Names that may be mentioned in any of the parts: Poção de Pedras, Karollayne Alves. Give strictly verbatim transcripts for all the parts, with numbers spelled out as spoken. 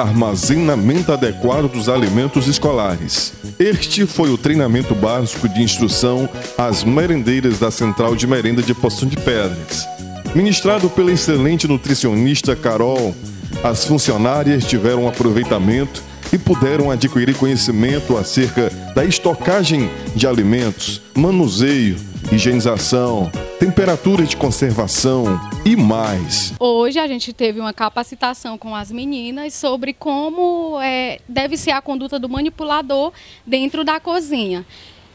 Armazenamento adequado dos alimentos escolares. Este foi o treinamento básico de instrução às merendeiras da Central de Merenda de Poção de Pedras, ministrado pela excelente nutricionista Karol. As funcionárias tiveram aproveitamento e puderam adquirir conhecimento acerca da estocagem de alimentos, manuseio, higienização, temperatura de conservação e mais. Hoje a gente teve uma capacitação com as meninas sobre como é, deve ser a conduta do manipulador dentro da cozinha.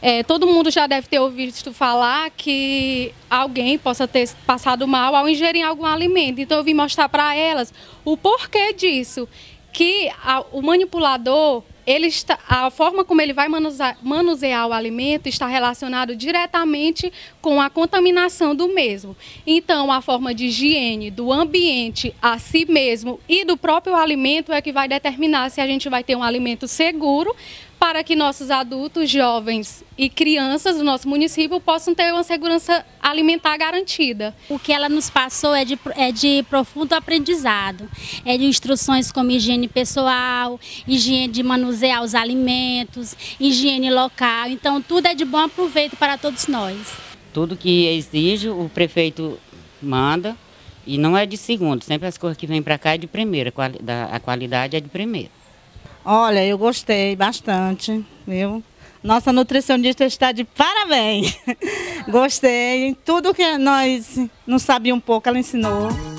É, todo mundo já deve ter ouvido falar que alguém possa ter passado mal ao ingerir algum alimento. Então eu vim mostrar para elas o porquê disso, que a, o manipulador... Ele está, a forma como ele vai manusear, manusear o alimento está relacionado diretamente com a contaminação do mesmo. Então, a forma de higiene do ambiente a si mesmo e do próprio alimento é que vai determinar se a gente vai ter um alimento seguro para que nossos adultos, jovens e crianças do nosso município possam ter uma segurança alimentar garantida. O que ela nos passou é de, é de profundo aprendizado, é de instruções como higiene pessoal, higiene de manuseio, os alimentos, higiene local, então tudo é de bom aproveito para todos nós. Tudo que exige o prefeito manda e não é de segundo, sempre as coisas que vêm para cá é de primeira, a qualidade é de primeira. Olha, eu gostei bastante, viu? Nossa nutricionista está de parabéns, gostei, tudo que nós não sabíamos um pouco ela ensinou.